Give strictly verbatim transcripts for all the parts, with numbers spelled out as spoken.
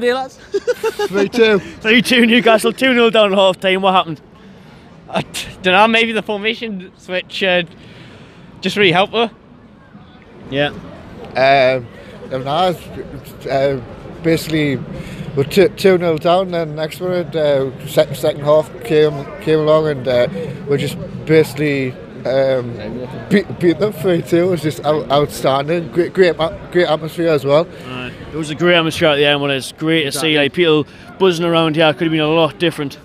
nil, dear lads. three two. three two Newcastle, two nil down at half time. What happened? I don't know, maybe the formation switch uh, just really helped her. Yeah. Um, and I was, uh, basically, we're two nil down, then next minute, uh, second, second half came came along, and uh, we just basically um, beat, beat them three two. It was just out, outstanding. Great, great, great atmosphere as well. Right. It was a great atmosphere at the end, and it's great exactly. to see like people buzzing around here. It could have been a lot different.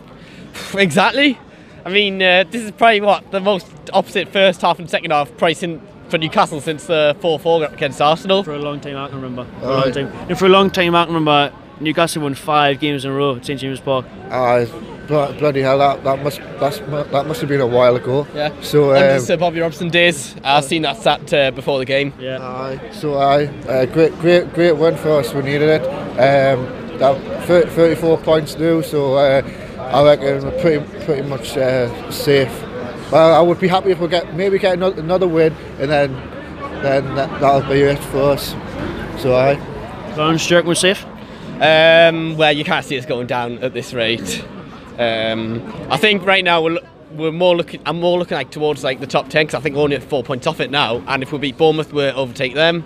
Exactly. I mean, uh, this is probably what the most opposite first half and second half pricing for Newcastle since the four four against Arsenal. For a long time, I can remember. For, uh, a, long time. And for a long time, I can remember Newcastle won five games in a row at Saint James' Park. Uh, bloody hell, that, that, must, that's, that must have been a while ago. Yeah. So, um, under Sir Bobby Robson days, I've seen that sat uh, before the game. Yeah. Uh, so, aye, uh, uh, great, great, great win for us. We needed it. Um, that thirty-four points now, so uh, I reckon we're pretty, pretty much uh, safe. Well, I would be happy if we get maybe get another win, and then then that, that'll be it for us. So, aye. Lawrence, do you reckon we're safe? Um, well, you can't see us going down at this rate. Um, I think right now we're we're more looking. I'm more looking like towards like the top ten, because I think we're only at four points off it now. And if we beat Bournemouth, we'll overtake them.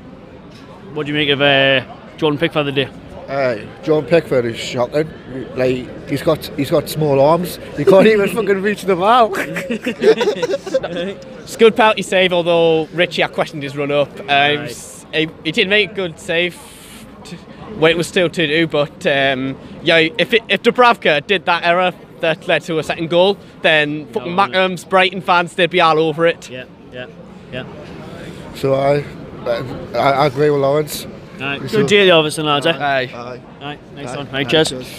What do you make of uh, Jordan Pickford today? Uh, Jordan Pickford is shocking. Like, he's got he's got small arms. He can't even fucking reach them out. It's good penalty save, although Richie, I questioned his run up. Um, right. he, he did make a good save. Well, it was still two two, but um, yeah, if it, if Dubravka did that error that led to a second goal, then fucking no, Macham's Brighton fans, they'd be all over it. Yeah, yeah, yeah. So I I, I agree with Lawrence. Aye. Good deal, Iverson, lads. Aye. Aye. Aye. Aye. Aye. Aye. Nice Aye. one. Aye. Aye. Cheers.